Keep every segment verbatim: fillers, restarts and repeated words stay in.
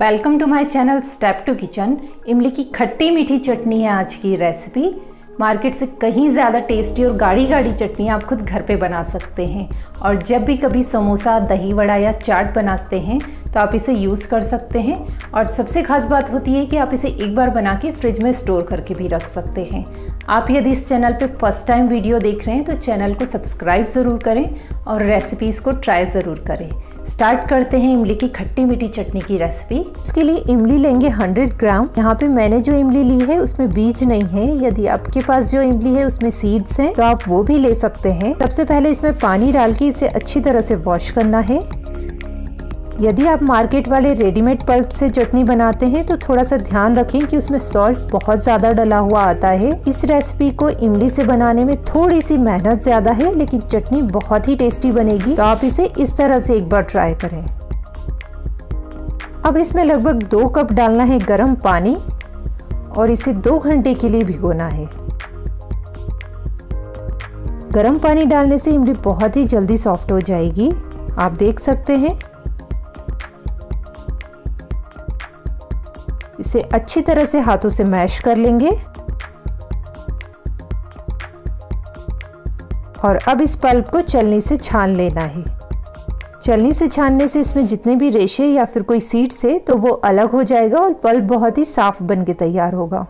Welcome to my channel step to kitchen. इमली की खट्टी मीठी चटनी है आज की रेसिपी। मार्केट से कहीं ज़्यादा टेस्टी और गाढ़ी गाढ़ी चटनी आप खुद घर पे बना सकते हैं। और जब भी कभी समोसा, दही वड़ा या चाट बनाते हैं तो आप इसे यूज़ कर सकते हैं। और सबसे खास बात होती है कि आप इसे एक बार बना के फ्रिज में स्टोर करके भी रख सकते हैं। आप यदि इस चैनल पे फर्स्ट टाइम वीडियो देख रहे हैं तो चैनल को सब्सक्राइब ज़रूर करें और रेसिपीज़ को ट्राई ज़रूर करें। स्टार्ट करते हैं इमली की खट्टी मीठी चटनी की रेसिपी। इसके लिए इमली लेंगे सौ ग्राम। यहाँ पे मैंने जो इमली ली है उसमें बीज नहीं है। यदि आपके पास जो इमली है उसमें सीड्स हैं तो आप वो भी ले सकते हैं। सबसे पहले इसमें पानी डाल के इसे अच्छी तरह से वॉश करना है। यदि आप मार्केट वाले रेडीमेड पल्प से चटनी बनाते हैं तो थोड़ा सा ध्यान रखें कि उसमें सॉल्ट बहुत ज़्यादा डला हुआ आता है। इस रेसिपी को इमली से बनाने में थोड़ी सी मेहनत ज़्यादा है लेकिन चटनी बहुत ही टेस्टी बनेगी। तो आप इसे इस तरह से एक बार ट्राई करें। अब इसमें लगभग दो कप डालना है गर्म पानी और इसे दो घंटे के लिए भिगोना है। गर्म पानी डालने से इमली बहुत ही जल्दी सॉफ्ट हो जाएगी। आप देख सकते हैं। इसे अच्छी तरह से हाथों से मैश कर लेंगे। और अब इस पल्प को छलनी से छान लेना है। छलनी से छानने से इसमें जितने भी रेशे या फिर कोई सीड्स है तो वो अलग हो जाएगा और पल्प बहुत ही साफ बन के तैयार होगा।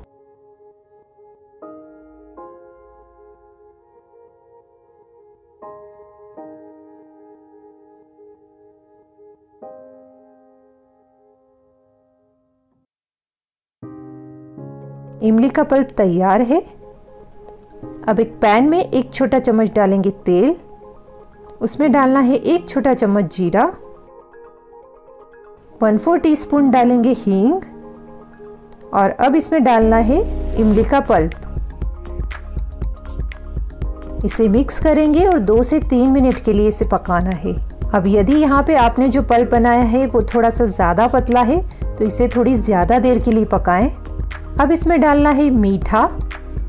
इमली का पल्प तैयार है। अब एक पैन में एक छोटा चम्मच डालेंगे तेल। उसमें डालना है एक छोटा चम्मच जीरा, वन फोर टीस्पून डालेंगे हींग और अब इसमें डालना है इमली का पल्प। इसे मिक्स करेंगे और दो से तीन मिनट के लिए इसे पकाना है। अब यदि यहाँ पे आपने जो पल्प बनाया है वो थोड़ा सा ज़्यादा पतला है तो इसे थोड़ी ज़्यादा देर के लिए पकाएं। अब इसमें डालना है मीठा।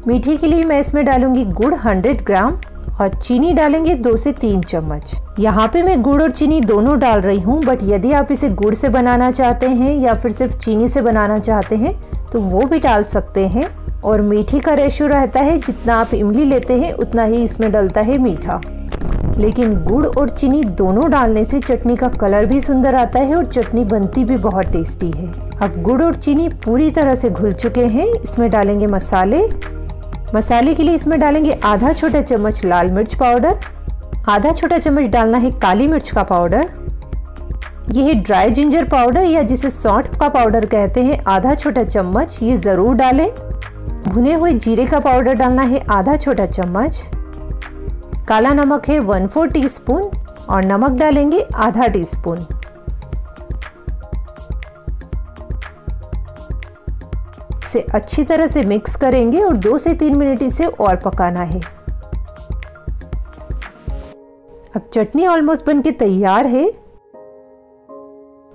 मीठे के लिए मैं इसमें डालूंगी गुड़ सौ ग्राम और चीनी डालेंगे दो से तीन चम्मच। यहाँ पे मैं गुड़ और चीनी दोनों डाल रही हूँ, बट यदि आप इसे गुड़ से बनाना चाहते हैं या फिर सिर्फ चीनी से बनाना चाहते हैं तो वो भी डाल सकते हैं। और मीठे का रेशियो रहता है जितना आप इमली लेते हैं उतना ही इसमें डलता है मीठा। लेकिन गुड़ और चीनी दोनों डालने से चटनी का कलर भी सुंदर आता है और चटनी बनती भी बहुत टेस्टी है। अब गुड़ और चीनी पूरी तरह से घुल चुके हैं। इसमें डालेंगे मसाले। मसाले के लिए इसमें डालेंगे आधा छोटा चम्मच लाल मिर्च पाउडर, आधा छोटा चम्मच डालना है काली मिर्च का पाउडर, यह ड्राई जिंजर पाउडर या जिसे सौंठ का पाउडर कहते हैं आधा छोटा चम्मच, ये ज़रूर डालें। भुने हुए जीरे का पाउडर डालना है आधा छोटा चम्मच। काला नमक है वन फोर टीस्पून और नमक डालेंगे आधा टीस्पून। इसे अच्छी तरह से मिक्स करेंगे और दो से तीन मिनट इसे और पकाना है। अब चटनी ऑलमोस्ट बनके तैयार है।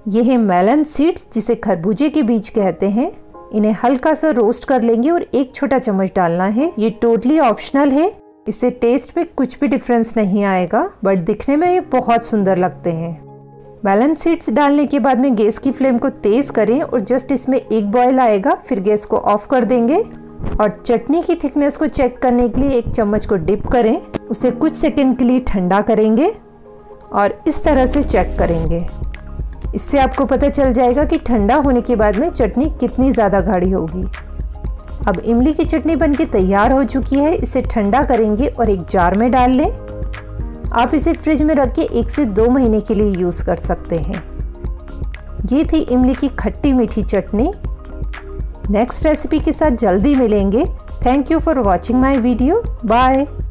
यह है मेलन सीड्स जिसे खरबूजे के बीज कहते हैं। इन्हें हल्का सा रोस्ट कर लेंगे और एक छोटा चम्मच डालना है। ये टोटली ऑप्शनल है। इससे टेस्ट में कुछ भी डिफरेंस नहीं आएगा, बट दिखने में ये बहुत सुंदर लगते हैं। बैलेंस सीड्स डालने के बाद में गैस की फ्लेम को तेज़ करें और जस्ट इसमें एक बॉयल आएगा, फिर गैस को ऑफ कर देंगे। और चटनी की थिकनेस को चेक करने के लिए एक चम्मच को डिप करें, उसे कुछ सेकंड के लिए ठंडा करेंगे और इस तरह से चेक करेंगे। इससे आपको पता चल जाएगा कि ठंडा होने के बाद में चटनी कितनी ज़्यादा गाढ़ी होगी। अब इमली की चटनी बनके तैयार हो चुकी है। इसे ठंडा करेंगे और एक जार में डाल लें। आप इसे फ्रिज में रख के एक से दो महीने के लिए यूज़ कर सकते हैं। ये थी इमली की खट्टी मीठी चटनी। नेक्स्ट रेसिपी के साथ जल्दी मिलेंगे। Thank you for watching my video. Bye.